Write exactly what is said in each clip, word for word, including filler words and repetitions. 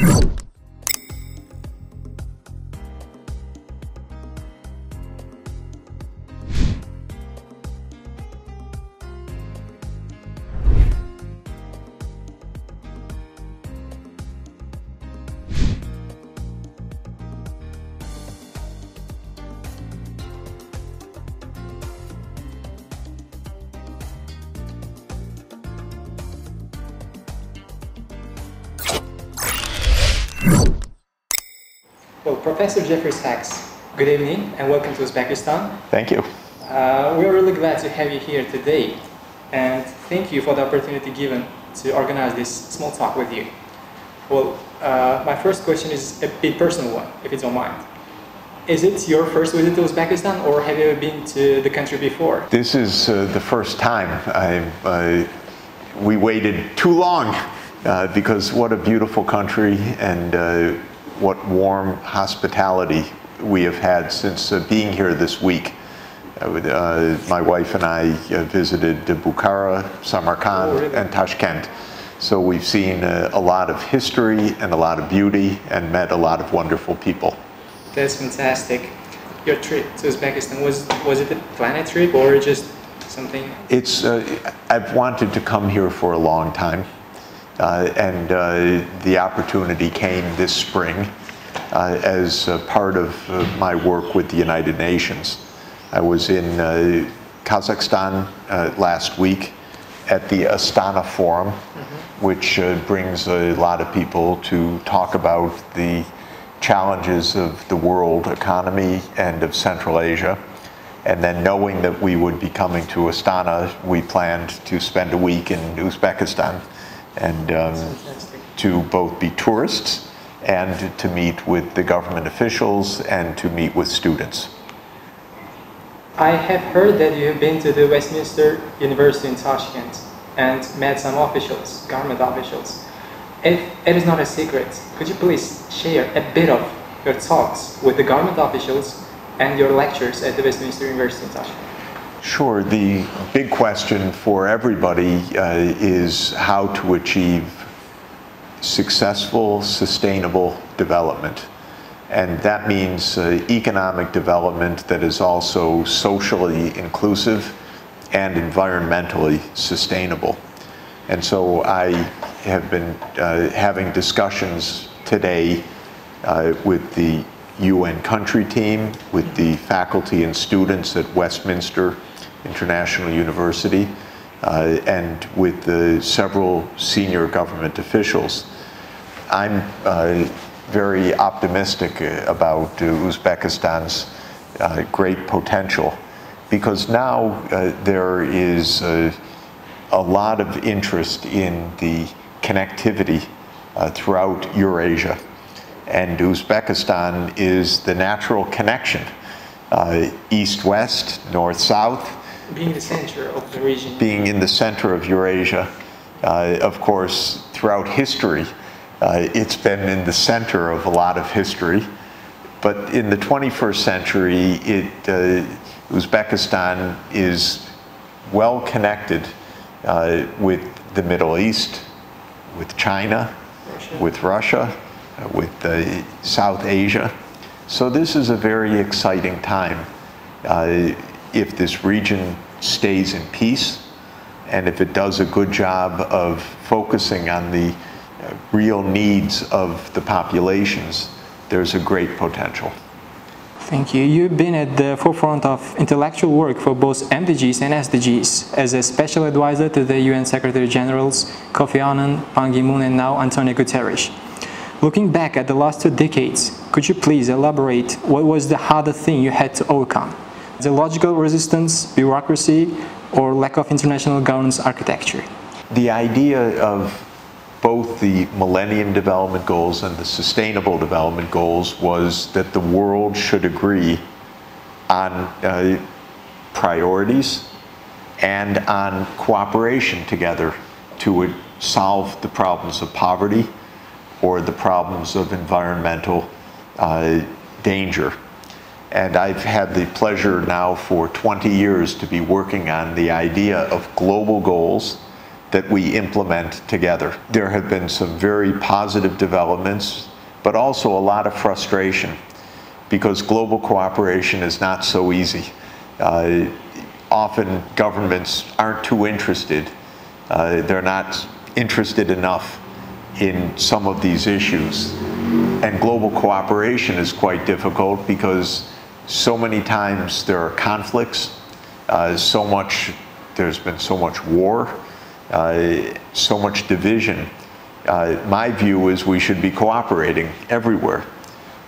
Well, Professor Jeffrey Sachs, good evening and welcome to Uzbekistan. Thank you. Uh, we're really glad to have you here today and thank you for the opportunity given to organize this small talk with you. Well, uh, my first question is a bit personal one, if you don't mind. Is it your first visit to Uzbekistan or have you ever been to the country before? This is uh, the first time. I, I, we waited too long uh, because what a beautiful country and uh, what warm hospitality we have had since uh, being here this week. Uh, uh, my wife and I uh, visited Bukhara, Samarkand, oh, really? and Tashkent. So we've seen uh, a lot of history and a lot of beauty and met a lot of wonderful people. That's fantastic. Your trip to Uzbekistan, was, was it a planned trip or just something? It's, uh, I've wanted to come here for a long time. Uh, and uh, the opportunity came this spring uh, as uh, part of uh, my work with the United Nations. I was in uh, Kazakhstan uh, last week at the Astana Forum, mm-hmm. which uh, brings a lot of people to talk about the challenges of the world economy and of Central Asia. And then knowing that we would be coming to Astana, we planned to spend a week in Uzbekistan. And um, to both be tourists and to meet with the government officials and to meet with students. I have heard that you have been to the Westminster University in Tashkent and met some officials, government officials. If it is not a secret, could you please share a bit of your talks with the government officials and your lectures at the Westminster University in Tashkent? Sure. The big question for everybody uh, is how to achieve successful, sustainable development. And that means uh, economic development that is also socially inclusive and environmentally sustainable. And so I have been uh, having discussions today uh, with the U N country team, with the faculty and students at Westminster International University, uh, and with the several senior government officials. I'm uh, very optimistic about uh, Uzbekistan's uh, great potential because now uh, there is uh, a lot of interest in the connectivity uh, throughout Eurasia. And Uzbekistan is the natural connection, uh, east-west, north-south. Being the center of the region. Being in the center of Eurasia. Uh, of course, throughout history, uh, it's been in the center of a lot of history. But in the twenty-first century, it, uh, Uzbekistan is well connected uh, with the Middle East, with China, Russia. with Russia. with uh, South Asia. So this is a very exciting time. Uh, if this region stays in peace, and if it does a good job of focusing on the uh, real needs of the populations, there's a great potential. Thank you. You've been at the forefront of intellectual work for both M D Gs and S D Gs as a special advisor to the U N Secretary-Generals Kofi Annan, Ban Ki-moon, and now Antonio Guterres. Looking back at the last two decades, could you please elaborate what was the hardest thing you had to overcome? The logical resistance, bureaucracy, or lack of international governance architecture? The idea of both the Millennium Development Goals and the Sustainable Development Goals was that the world should agree on uh, priorities and on cooperation together to solve the problems of poverty or the problems of environmental uh, danger. And I've had the pleasure now for twenty years to be working on the idea of global goals that we implement together. There have been some very positive developments, but also a lot of frustration, because global cooperation is not so easy. Uh, often governments aren't too interested. Uh, they're not interested enough in some of these issues. And global cooperation is quite difficult because so many times there are conflicts, uh, so much, there's been so much war, uh, so much division. Uh, my view is we should be cooperating everywhere.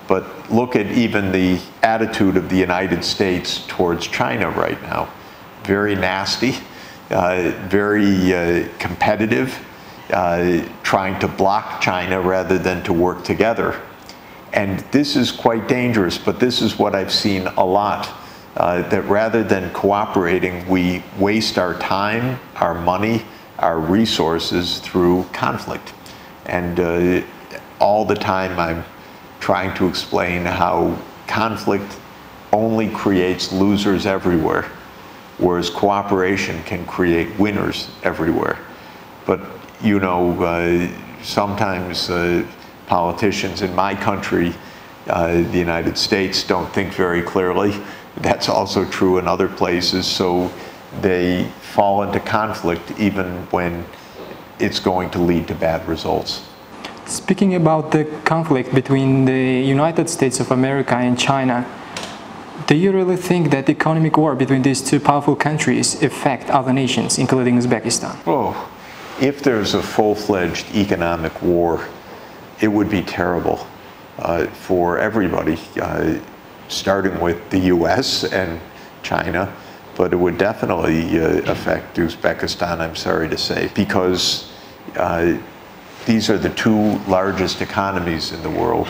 But look at even the attitude of the United States towards China right now. Very nasty, uh, very uh, competitive, uh, trying to block China rather than to work together. And this is quite dangerous, but this is what I've seen a lot, uh, that rather than cooperating, we waste our time, our money, our resources through conflict. And uh, all the time I'm trying to explain how conflict only creates losers everywhere, whereas cooperation can create winners everywhere. But, you know, uh, sometimes uh, politicians in my country, uh, the United States, don't think very clearly. That's also true in other places, so they fall into conflict even when it's going to lead to bad results. Speaking about the conflict between the United States of America and China, do you really think that economic war between these two powerful countries affect other nations, including Uzbekistan? Oh, if there's a full-fledged economic war, it would be terrible uh, for everybody, uh, starting with the U S and China, but it would definitely uh, affect Uzbekistan, I'm sorry to say, because uh, these are the two largest economies in the world,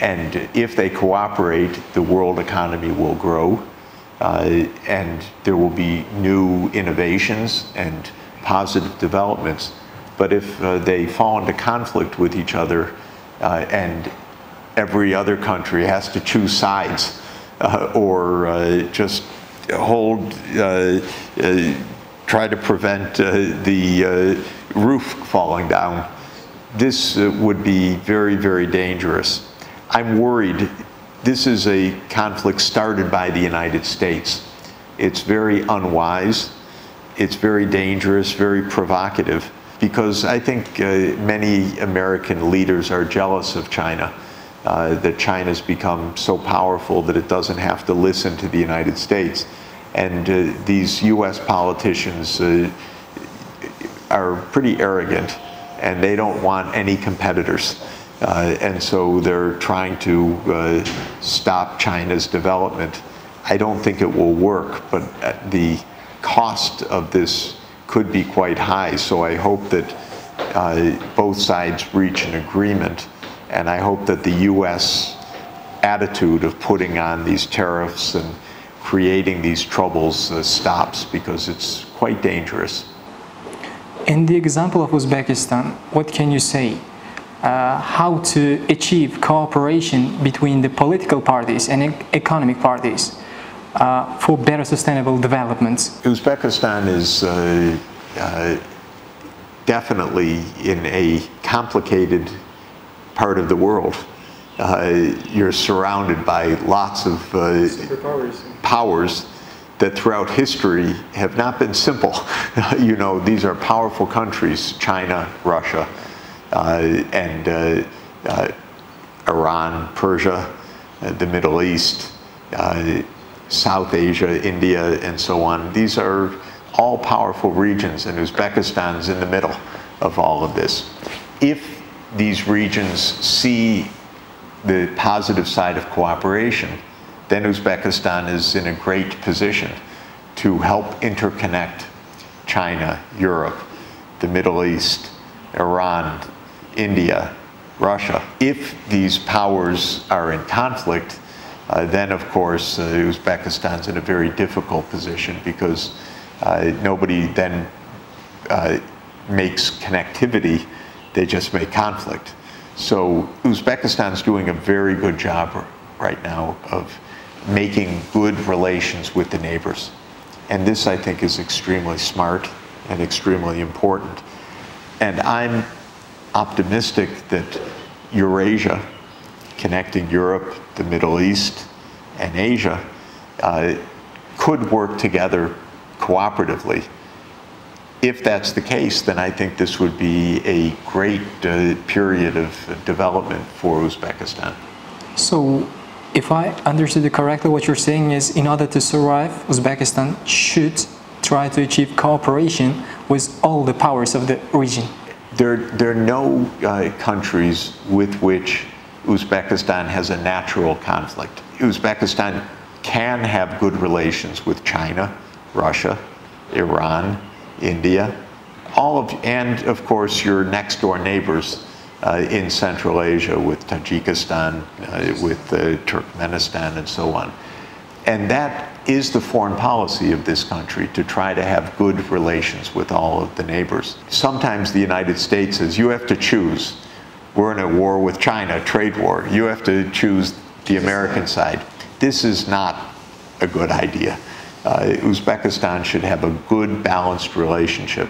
and if they cooperate, the world economy will grow, uh, and there will be new innovations and positive developments. But if uh, they fall into conflict with each other, uh, and every other country has to choose sides, uh, or uh, just hold, uh, uh, try to prevent uh, the uh, roof falling down, this would be very, very dangerous. I'm worried this is a conflict started by the United States. It's very unwise, it's very dangerous, very provocative, because I think uh, many American leaders are jealous of China, uh, that China's become so powerful that it doesn't have to listen to the United States. And uh, these U S politicians uh, are pretty arrogant, and they don't want any competitors. Uh, and so they're trying to uh, stop China's development. I don't think it will work, but the cost of this could be quite high. So I hope that uh, both sides reach an agreement. And I hope that the U S attitude of putting on these tariffs and creating these troubles uh, stops, because it's quite dangerous. In the example of Uzbekistan, what can you say? Uh, how to achieve cooperation between the political parties and e economic parties uh, for better sustainable developments? Uzbekistan is uh, uh, definitely in a complicated part of the world. Uh, you're surrounded by lots of uh, superpowers. powers that throughout history have not been simple. You know, these are powerful countries, China, Russia, uh, and uh, uh, Iran, Persia, uh, the Middle East, uh, South Asia, India, and so on. These are all powerful regions, and Uzbekistan's in the middle of all of this. If these regions see the positive side of cooperation, then Uzbekistan is in a great position to help interconnect China, Europe, the Middle East, Iran, India, Russia. If these powers are in conflict, uh, then of course uh, Uzbekistan's in a very difficult position, because uh, nobody then uh, makes connectivity, they just make conflict. So Uzbekistan's doing a very good job right now of making good relations with the neighbors. And this, I think, is extremely smart and extremely important. And I'm optimistic that Eurasia, connecting Europe, the Middle East, and Asia, uh, could work together cooperatively. If that's the case, then I think this would be a great uh, period of development for Uzbekistan. So, if I understood it correctly, what you're saying is, in order to survive, Uzbekistan should try to achieve cooperation with all the powers of the region. There, there are no uh, countries with which Uzbekistan has a natural conflict. Uzbekistan can have good relations with China, Russia, Iran, India, all of, and of course your next door neighbors uh, in Central Asia with Tajikistan, uh, with uh, Turkmenistan and so on. And that is the foreign policy of this country, to try to have good relations with all of the neighbors. Sometimes the United States says, you have to choose. We're in a war with China, trade war. You have to choose the American side. This is not a good idea. Uh, Uzbekistan should have a good, balanced relationship.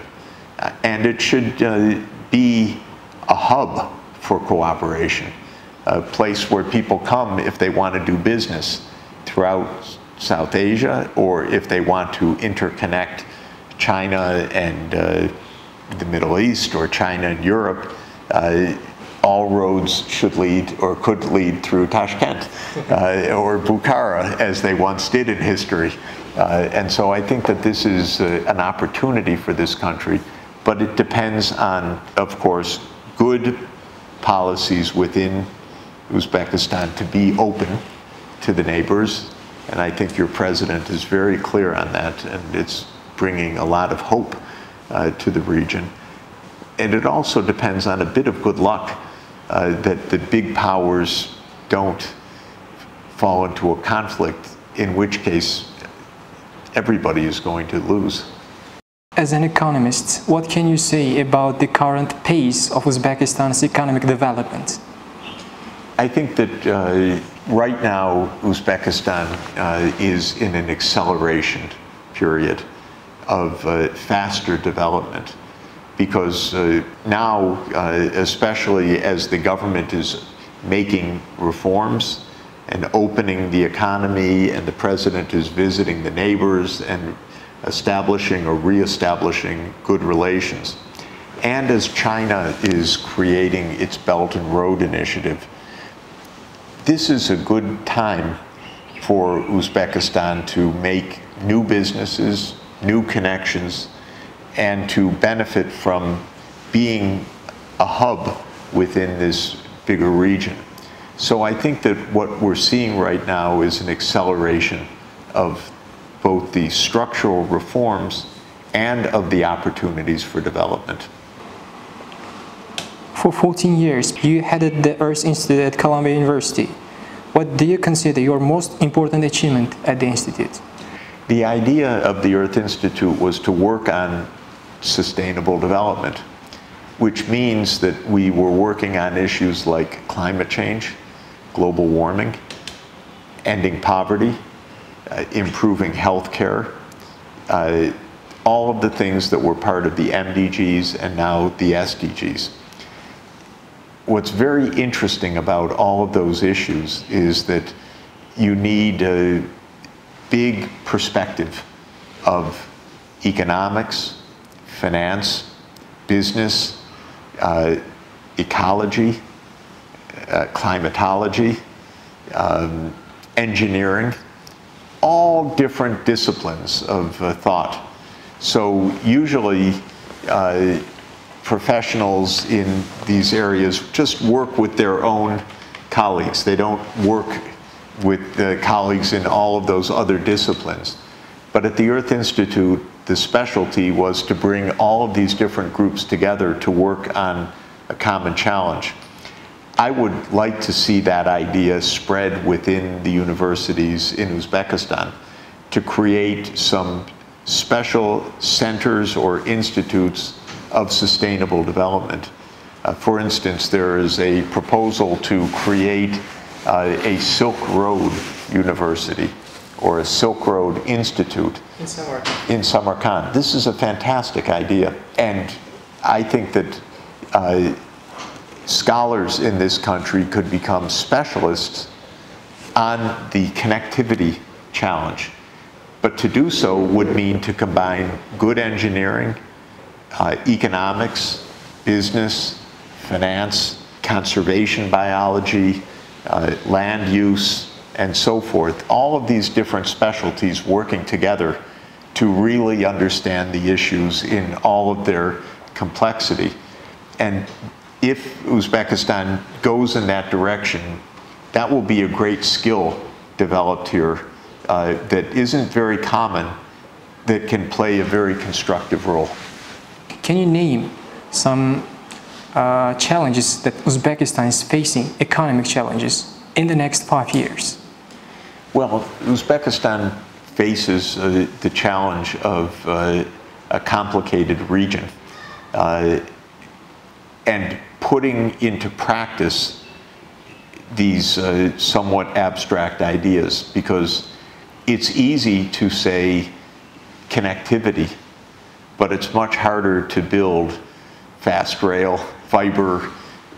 Uh, and it should uh, be a hub for cooperation, a place where people come if they want to do business throughout South Asia, or if they want to interconnect China and uh, the Middle East, or China and Europe. Uh, all roads should lead, or could lead, through Tashkent uh, or Bukhara, as they once did in history. Uh, and so I think that this is uh, an opportunity for this country, but it depends on, of course, good policies within Uzbekistan to be open to the neighbors. And I think your president is very clear on that, and it's bringing a lot of hope uh, to the region. And it also depends on a bit of good luck uh, that the big powers don't fall into a conflict, in which case everybody is going to lose. As an economist, what can you say about the current pace of Uzbekistan's economic development? I think that uh, right now Uzbekistan uh, is in an acceleration period of uh, faster development. Because uh, now, uh, especially as the government is making reforms and opening the economy, and the president is visiting the neighbors and establishing or reestablishing good relations, and as China is creating its Belt and Road Initiative, this is a good time for Uzbekistan to make new businesses, new connections, and to benefit from being a hub within this bigger region. So I think that what we're seeing right now is an acceleration of both the structural reforms and of the opportunities for development. For fourteen years, you headed the Earth Institute at Columbia University. What do you consider your most important achievement at the Institute? The idea of the Earth Institute was to work on sustainable development, which means that we were working on issues like climate change, global warming, ending poverty, uh, improving health care, uh, all of the things that were part of the M D Gs and now the S D Gs. What's very interesting about all of those issues is that you need a big perspective of economics, finance, business, uh, ecology, uh, climatology, um, engineering, all different disciplines of uh, thought. So usually uh, professionals in these areas just work with their own colleagues. They don't work with uh, colleagues in all of those other disciplines. But at the Earth Institute, the specialty was to bring all of these different groups together to work on a common challenge. I would like to see that idea spread within the universities in Uzbekistan, to create some special centers or institutes of sustainable development. Uh, for instance, there is a proposal to create uh, a Silk Road University, or a Silk Road Institute in Samarkand. In Samarkand. This is a fantastic idea, and I think that uh, scholars in this country could become specialists on the connectivity challenge. But to do so would mean to combine good engineering, uh, economics, business, finance, conservation biology, uh, land use, and so forth. All of these different specialties working together to really understand the issues in all of their complexity. And if Uzbekistan goes in that direction, that will be a great skill developed here uh, that isn't very common, that can play a very constructive role. Can you name some uh, challenges that Uzbekistan is facing, economic challenges, in the next five years? Well, Uzbekistan faces uh, the challenge of uh, a complicated region. Uh, and putting into practice these uh, somewhat abstract ideas, because it's easy to say connectivity, but it's much harder to build fast rail, fiber,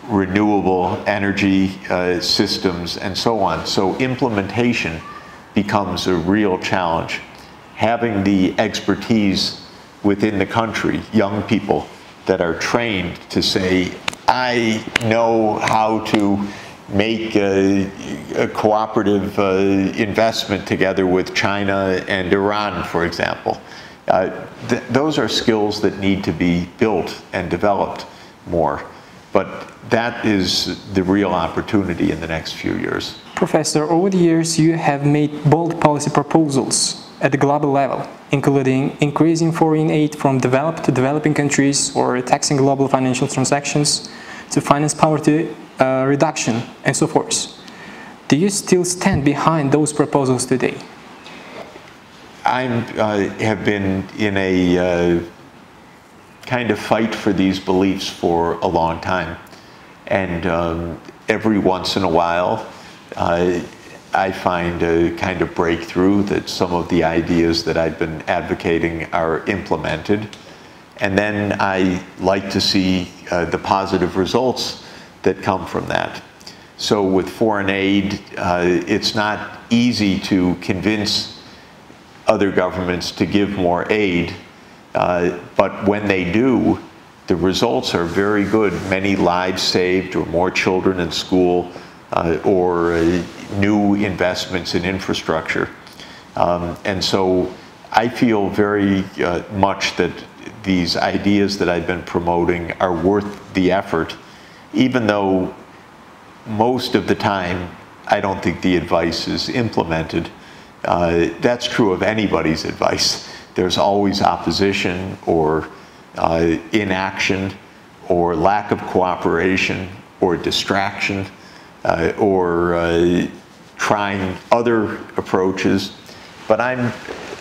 renewable energy uh, systems, and so on. So implementation becomes a real challenge. Having the expertise within the country, young people that are trained to say, I know how to make a, a cooperative uh, investment together with China and Iran, for example. Uh, th those are skills that need to be built and developed more. But that is the real opportunity in the next few years. Professor, over the years you have made bold policy proposals at the global level, including increasing foreign aid from developed to developing countries, or taxing global financial transactions to finance poverty uh, reduction, and so forth. Do you still stand behind those proposals today? I uh, have been in a uh, kind of fight for these beliefs for a long time. And um, every once in a while, uh, I find a kind of breakthrough that some of the ideas that I've been advocating are implemented. And then I like to see uh, the positive results that come from that. So with foreign aid, uh, it's not easy to convince other governments to give more aid. Uh, but when they do, the results are very good. Many lives saved, or more children in school, Uh, or uh, new investments in infrastructure. Um, and so I feel very uh, much that these ideas that I've been promoting are worth the effort, even though most of the time I don't think the advice is implemented. Uh, that's true of anybody's advice. There's always opposition, or uh, inaction, or lack of cooperation, or distraction. Uh, or uh, trying other approaches. But I'm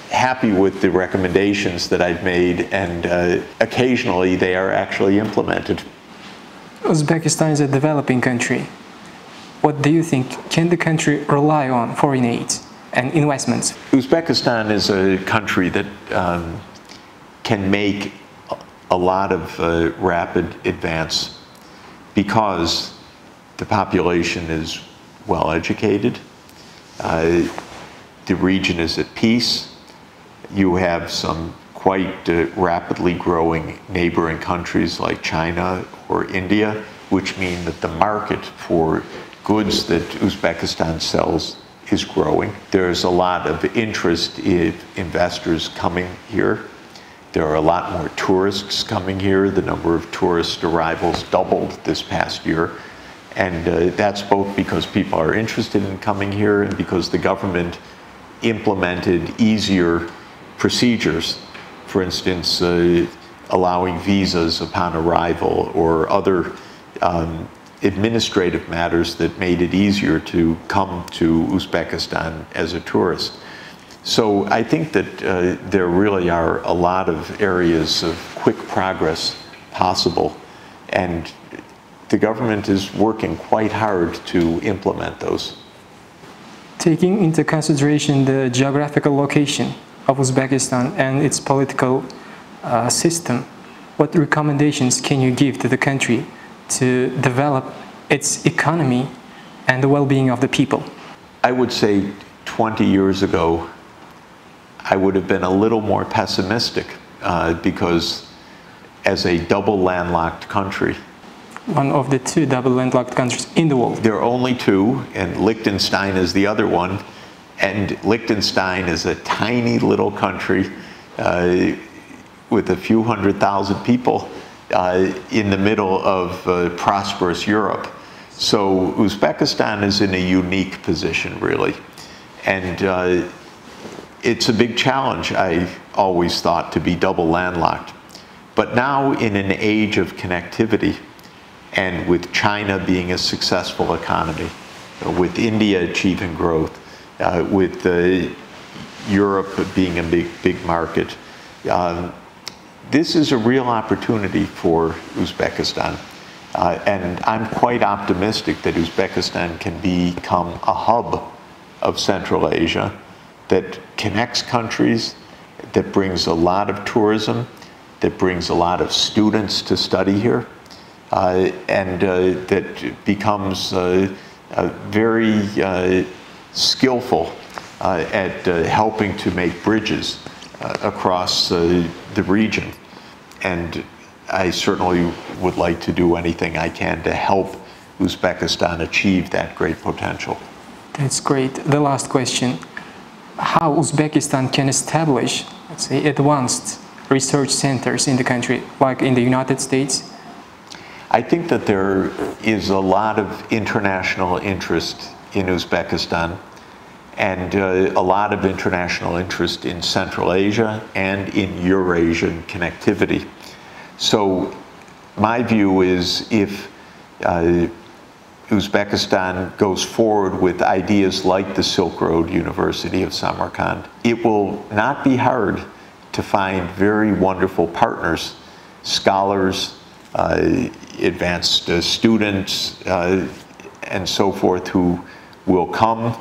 happy with the recommendations that I've made, and uh, occasionally they are actually implemented. Uzbekistan is a developing country. What do you think? Can the country rely on foreign aid and investments? Uzbekistan is a country that um, can make a lot of uh, rapid advance, because the population is well educated, uh, the region is at peace, you have some quite uh, rapidly growing neighboring countries like China or India, which mean that the market for goods that Uzbekistan sells is growing. There's a lot of interest in investors coming here. There are a lot more tourists coming here. The number of tourist arrivals doubled this past year. And uh, that's both because people are interested in coming here, and because the government implemented easier procedures. For instance, uh, allowing visas upon arrival, or other um, administrative matters that made it easier to come to Uzbekistan as a tourist. So I think that uh, there really are a lot of areas of quick progress possible, and the government is working quite hard to implement those. taking into consideration the geographical location of Uzbekistan and its political uh, system, what recommendations can you give to the country to develop its economy and the well-being of the people? I would say twenty years ago, I would have been a little more pessimistic uh, because as a double landlocked country. One of the two double landlocked countries in the world. There are only two, and Liechtenstein is the other one. And Liechtenstein is a tiny little country uh, with a few hundred thousand people uh, in the middle of uh, prosperous Europe. So Uzbekistan is in a unique position, really. And uh, it's a big challenge, I always thought, to be double landlocked. But now, in an age of connectivity, and with China being a successful economy, with India achieving growth, uh, with uh, Europe being a big, big market, um, this is a real opportunity for Uzbekistan. Uh, and I'm quite optimistic that Uzbekistan can become a hub of Central Asia that connects countries, that brings a lot of tourism, that brings a lot of students to study here, uh, and uh, that becomes uh, uh, very uh, skillful uh, at uh, helping to make bridges uh, across uh, the region. And I certainly would like to do anything I can to help Uzbekistan achieve that great potential. That's great. The last question. How Uzbekistan can establish, let's say, advanced research centers in the country, like in the United States? I think that there is a lot of international interest in Uzbekistan and uh, a lot of international interest in Central Asia and in Eurasian connectivity. So my view is if uh, Uzbekistan goes forward with ideas like the Silk Road University of Samarkand, it will not be hard to find very wonderful partners, scholars, uh, advanced uh, students, uh, and so forth, who will come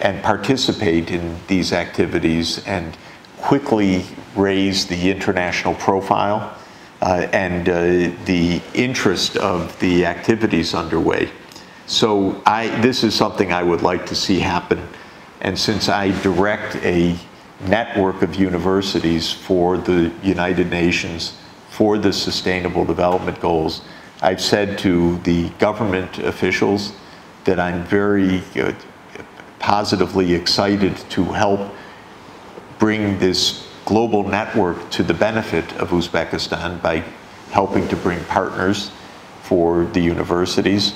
and participate in these activities and quickly raise the international profile Uh, and uh, the interest of the activities underway. So I, this is something I would like to see happen. And since I direct a network of universities for the United Nations, for the Sustainable Development Goals, I've said to the government officials that I'm very uh, positively excited to help bring this global network to the benefit of Uzbekistan by helping to bring partners for the universities.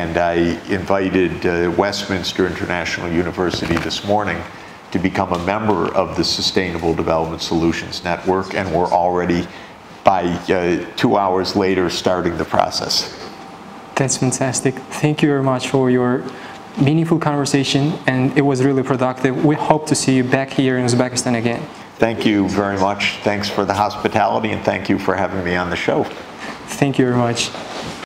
And I invited uh, Westminster International University this morning to become a member of the Sustainable Development Solutions Network, and we're already, by uh, two hours later, starting the process. That's fantastic. Thank you very much for your meaningful conversation, and it was really productive. We hope to see you back here in Uzbekistan again. Thank you very much. Thanks for the hospitality, and thank you for having me on the show. Thank you very much.